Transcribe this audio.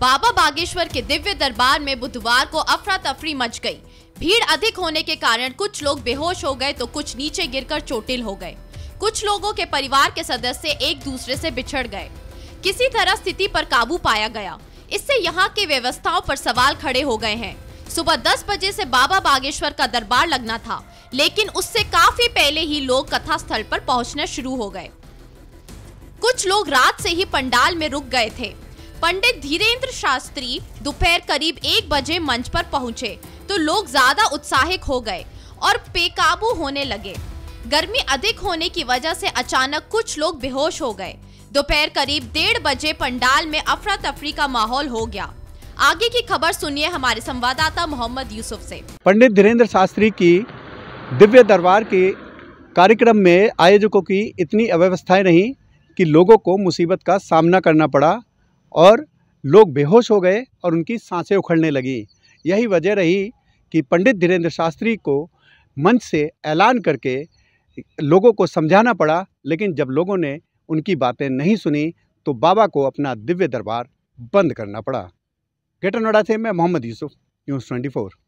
बाबा बागेश्वर के दिव्य दरबार में बुधवार को अफरा तफरी मच गई। भीड़ अधिक होने के कारण कुछ लोग बेहोश हो गए तो कुछ नीचे गिरकर चोटिल हो गए। कुछ लोगों के परिवार के सदस्य एक दूसरे से बिछड़ गए। किसी तरह स्थिति पर काबू पाया गया। इससे यहाँ की व्यवस्थाओं पर सवाल खड़े हो गए हैं। सुबह 10 बजे से बाबा बागेश्वर का दरबार लगना था, लेकिन उससे काफी पहले ही लोग कथा स्थल पर पहुंचना शुरू हो गए। कुछ लोग रात से ही पंडाल में रुक गए थे। पंडित धीरेन्द्र शास्त्री दोपहर करीब 1 बजे मंच पर पहुंचे तो लोग ज्यादा उत्साहित हो गए और बेकाबू होने लगे। गर्मी अधिक होने की वजह से अचानक कुछ लोग बेहोश हो गए। दोपहर करीब 1:30 बजे पंडाल में अफरा तफरी का माहौल हो गया। आगे की खबर सुनिए हमारे संवाददाता मोहम्मद यूसुफ से। पंडित धीरेन्द्र शास्त्री की दिव्य दरबार के कार्यक्रम में आयोजकों की इतनी अव्यवस्थाएं नहीं कि लोगों को मुसीबत का सामना करना पड़ा और लोग बेहोश हो गए और उनकी सांसें उखड़ने लगीं। यही वजह रही कि पंडित धीरेन्द्र शास्त्री को मंच से ऐलान करके लोगों को समझाना पड़ा, लेकिन जब लोगों ने उनकी बातें नहीं सुनी तो बाबा को अपना दिव्य दरबार बंद करना पड़ा। ग्रेटर नोएडा से मैं मोहम्मद यूसुफ, न्यूज़ 24।